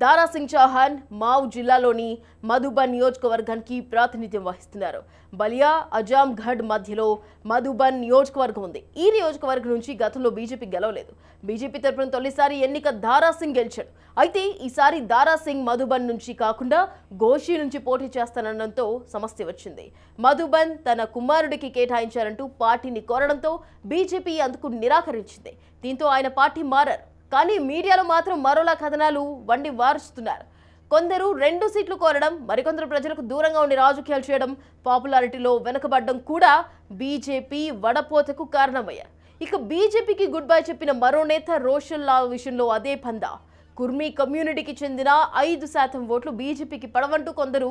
दारा सिंग चौहान माव जिल्लालोनी मधुबन नियोजकवर्गानिकी प्रातिनिध्यं वहिस्तुन्नारु। बलिया अजामगढ़ मध्यलो मधुबन नियोजकवर्गं उंदी। ई नियोजकवर्गं नुंची गतंलो BJP गेलवलेदु। BJP तर्पुन तొలిసారి ఎన్నిక दारा सिंग గెలిచాడు। అయితే ఈసారి दारा सिंग మధుబన్ నుంచి కాకుండా గోషి నుంచి పోటీ చేస్తాననడంతో సమస్య వచ్చింది। మధుబన్ తన కుమారుడికి కేటాయించారంటూ పార్టీని కోరడంతో బీజేపీ అందుకు నిరాకరించింది। దీంతో ఆయన పార్టీ మారారు। కానీ మీడియాలో మాత్రం మరోలా కథనాలు వండి వారుస్తున్నారు। కొందరు రెండు సీట్లు కోరడం, మరికొందరు ప్రజలకు దూరంగా ఉండి రాజకీయాలు చేయడం, పాపులారిటీలో వెనకబడడం కూడా బీజేపీ వడపోతకు కారణమయ్యారు। ఇక బీజేపీకి గుడ్ బై చెప్పిన మరో నేత రోషన్ లాల్ విషయంలో అదే పందా। కుర్మీ కమ్యూనిటీకి చెందిన 5% ఓట్లు బీజేపీకి పడవంటూ కొందరు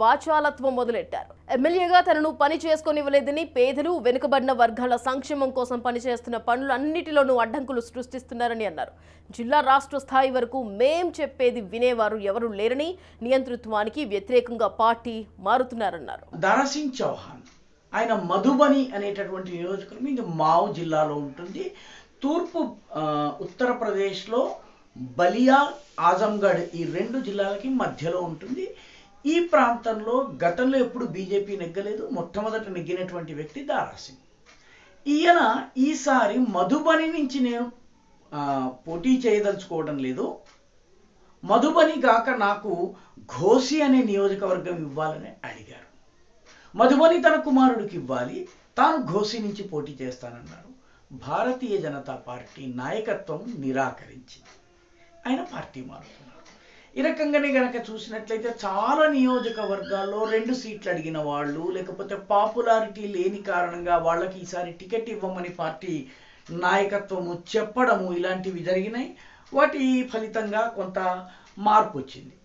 వాచాలత్వం మొదలెట్టారు। ఎమ్మెల్యేగా తనను పని చేసుకోనివ్వలేదని, పేదలు వెనుకబడిన వర్గాల సంక్షేమం కోసం పనిచేస్తున్న పనులన్నిటిలోనూ అడ్డంకులు సృష్టిస్తున్నారని అన్నారు। జిల్లా రాష్ట్ర స్థాయి వరకు మేం చెప్పేది వినేవారు ఎవరూ లేరని, నియంతృత్వానికి వ్యతిరేకంగా పార్టీ మారుతున్నారన్నారు। దారా సింగ్ చౌహాన్ ఆయన మధుబని అనేటటువంటి నియోజకవర్గం, ఇది మావ్ జిల్లాలో ఉంటుంది। తూర్పు ఉత్తరప్రదేశ్లో బలియా ఆజంగఢ్ ఈ రెండు జిల్లాలకి మధ్యలో ఉంటుంది। ఈ ప్రాంతంలో గతంలో ఎప్పుడు బీజేపీ నెగ్గలేదు। మొట్టమొదట నెగ్గినటువంటి వ్యక్తి దారా సింగ్। ఈయన ఈసారి మధుబని నుంచి నేను పోటీ చేయదలుచుకోవడం లేదు, మధుబని కాక నాకు ఘోసి అనే నియోజకవర్గం ఇవ్వాలని అడిగారు। మధుబని తన కుమారుడికి ఇవ్వాలి, తాను ఘోసి నుంచి పోటీ చేస్తానన్నారు। భారతీయ జనతా పార్టీ నాయకత్వం నిరాకరించింది, ఆయన పార్టీ మారుతున్నారు। ఈ రకంగానే గనక చూసినట్లయితే చాలా నియోజకవర్గాల్లో 2 సీట్లు అడిగిన వాళ్ళు, లేకపోతే పాపులారిటీ లేని కారణంగా వాళ్ళకి ఈసారి టికెట్ ఇవ్వమని పార్టీ నాయకత్వము చెప్పడము, ఇలాంటివి జరిగినాయి। వాటి ఫలితంగా కొంత మార్పు వచ్చింది।